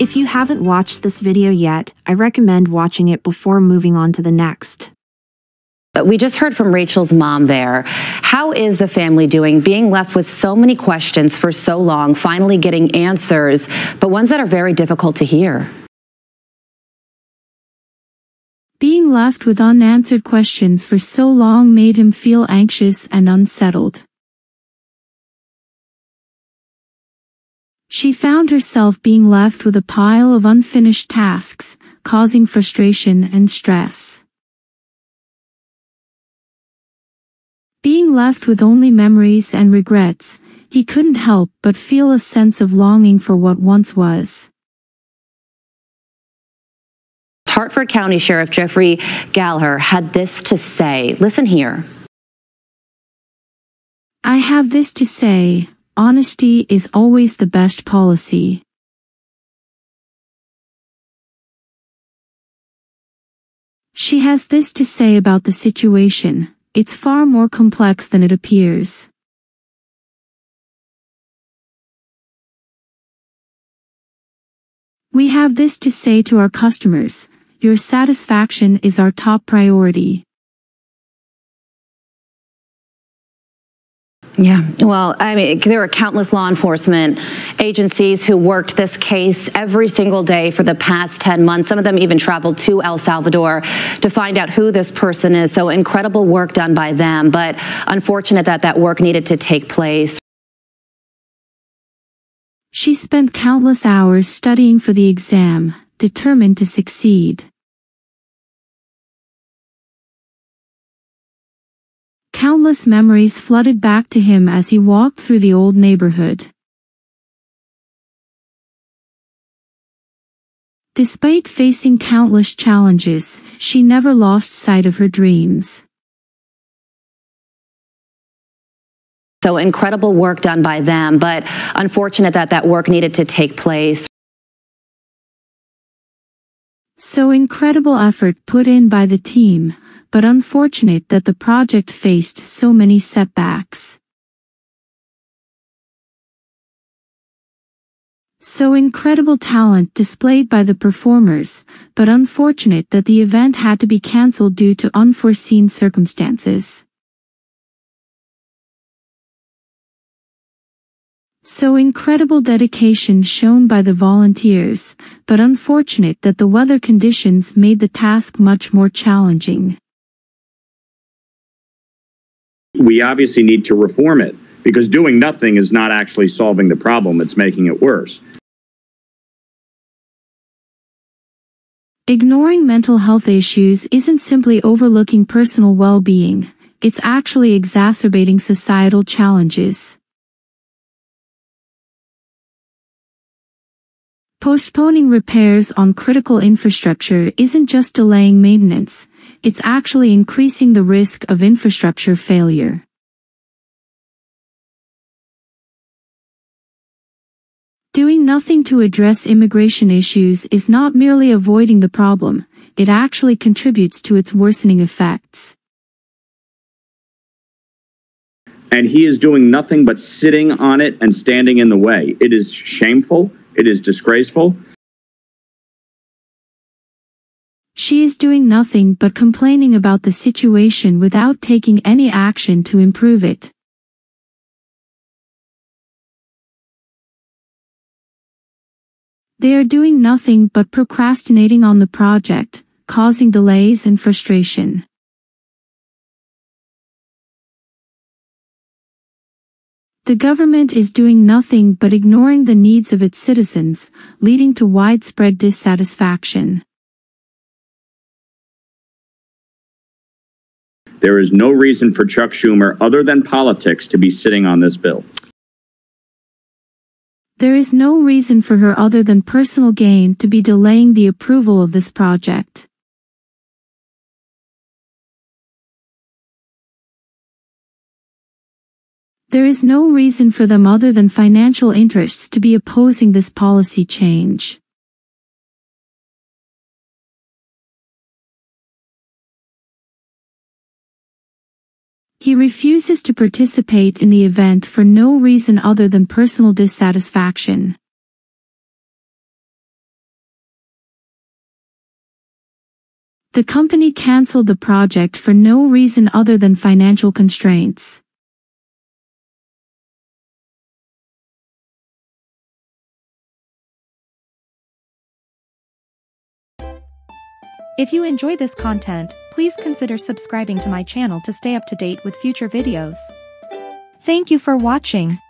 If you haven't watched this video yet, I recommend watching it before moving on to the next. We just heard from Rachel's mom there. How is the family doing? Being left with so many questions for so long, finally getting answers, but ones that are very difficult to hear. Being left with unanswered questions for so long made him feel anxious and unsettled. She found herself being left with a pile of unfinished tasks, causing frustration and stress. Being left with only memories and regrets, he couldn't help but feel a sense of longing for what once was. Hartford County Sheriff Jeffrey Gallagher had this to say. Listen here. I have this to say. Honesty is always the best policy. She has this to say about the situation. It's far more complex than it appears. We have this to say to our customers. Your satisfaction is our top priority. Yeah, well, I mean, there were countless law enforcement agencies who worked this case every single day for the past 10 months. Some of them even traveled to El Salvador to find out who this person is. So incredible work done by them, but unfortunate that that work needed to take place. She spent countless hours studying for the exam, determined to succeed. Countless memories flooded back to him as he walked through the old neighborhood. Despite facing countless challenges, she never lost sight of her dreams. So incredible work done by them, but unfortunate that that work needed to take place. So incredible effort put in by the team, but unfortunate that the project faced so many setbacks. So incredible talent displayed by the performers, but unfortunate that the event had to be canceled due to unforeseen circumstances. So incredible dedication shown by the volunteers, but unfortunate that the weather conditions made the task much more challenging. We obviously need to reform it, because doing nothing is not actually solving the problem, it's making it worse. Ignoring mental health issues isn't simply overlooking personal well-being, it's actually exacerbating societal challenges. Postponing repairs on critical infrastructure isn't just delaying maintenance, it's actually increasing the risk of infrastructure failure. Doing nothing to address immigration issues is not merely avoiding the problem, it actually contributes to its worsening effects. And he is doing nothing but sitting on it and standing in the way. It is shameful. It is disgraceful. She is doing nothing but complaining about the situation without taking any action to improve it. They are doing nothing but procrastinating on the project, causing delays and frustration. The government is doing nothing but ignoring the needs of its citizens, leading to widespread dissatisfaction. There is no reason for Chuck Schumer, other than politics, to be sitting on this bill. There is no reason for her other than personal gain to be delaying the approval of this project. There is no reason for them other than financial interests to be opposing this policy change. He refuses to participate in the event for no reason other than personal dissatisfaction. The company canceled the project for no reason other than financial constraints. If you enjoy this content, please consider subscribing to my channel to stay up to date with future videos. Thank you for watching.